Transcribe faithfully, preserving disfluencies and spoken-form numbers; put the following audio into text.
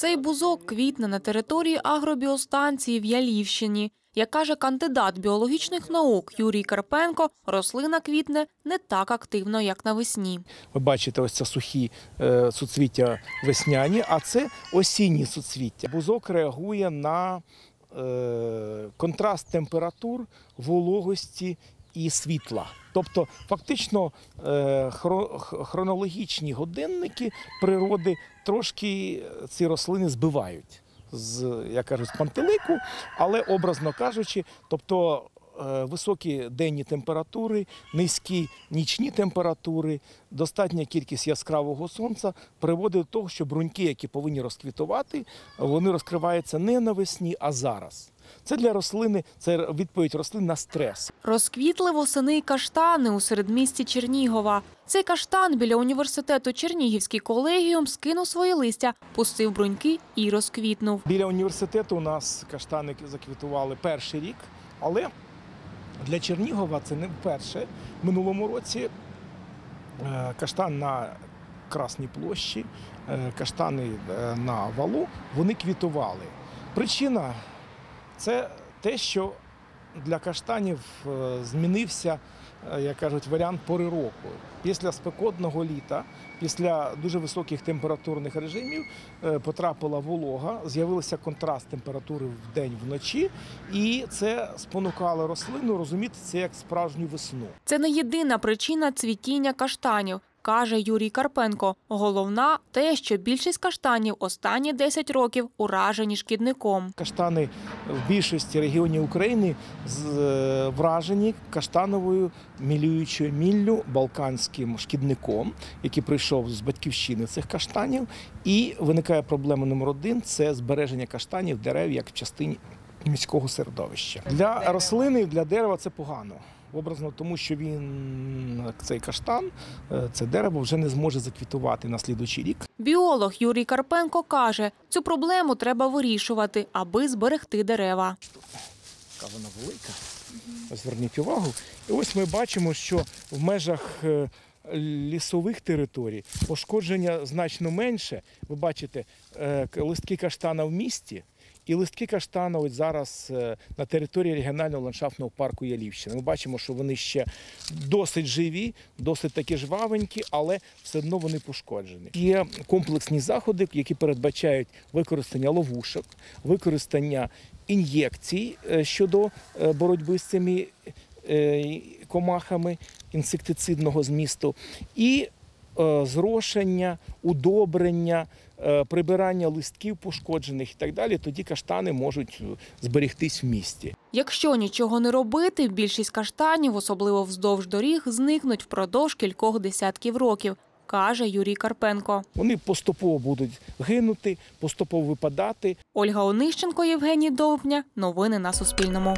Цей бузок квітне на території агробіостанції в Ялівщині. Як каже кандидат біологічних наук Юрій Карпенко, рослина квітне не так активно, як навесні. Ви бачите, ось це сухі суцвіття весняні, а це осінні суцвіття. Бузок реагує на контраст температур, вологості і світла. Тобто фактично хронологічні годинники природи трошки ці рослини збивають з, я кажу, з пантелику, але образно кажучи, тобто високі денні температури, низькі нічні температури, достатня кількість яскравого сонця приводить до того, що бруньки, які повинні розквітувати, вони розкриваються не навесні, а зараз. Це для рослини, це відповідь рослин на стрес. Розквітли восени й каштани у середмісті Чернігова. Цей каштан біля університету Чернігівський колегіум скинув свої листя, пустив бруньки і розквітнув. Біля університету у нас каштани заквітували перший рік, але для Чернігова це не вперше. В минулому році каштан на Красній площі, каштани на Валу, вони квітували. Причина – це те, що для каштанів змінився, як кажуть, варіант пори року. Після спекотного літа, після дуже високих температурних режимів потрапила волога, з'явився контраст температури вдень, вночі, і це спонукало рослину розуміти це як справжню весну. Це не єдина причина цвітіння каштанів, каже Юрій Карпенко. Головна – те, що більшість каштанів останні десять років уражені шкідником. Каштани в більшості регіонів України вражені каштановою мілюючою міллю, балканським шкідником, який прийшов з батьківщини цих каштанів. І виникає проблема номер один – це збереження каштанів, дерев, як в частині міського середовища. Для рослини, для дерева це погано. Образно тому, що він, цей каштан, це дерево вже не зможе заквітувати на слідуючий рік. Біолог Юрій Карпенко каже, цю проблему треба вирішувати, аби зберегти дерева. Така вона велика. Ось зверніть увагу. І ось ми бачимо, що в межах лісових територій пошкодження значно менше. Ви бачите, листки каштана в місті. І листки каштана ось зараз на території регіонального ландшафтного парку Ялівщина. Ми бачимо, що вони ще досить живі, досить такі жвавенькі, але все одно вони пошкоджені. Є комплексні заходи, які передбачають використання ловушок, використання ін'єкцій щодо боротьби з цими комахами інсектицидного змісту і зрошення, удобрення, прибирання листків пошкоджених і так далі, тоді каштани можуть зберегтись в місті. Якщо нічого не робити, більшість каштанів, особливо вздовж доріг, зникнуть впродовж кількох десятків років, каже Юрій Карпенко. Вони поступово будуть гинути, поступово випадати. Ольга Онищенко, Євгеній Довпня. Новини на Суспільному.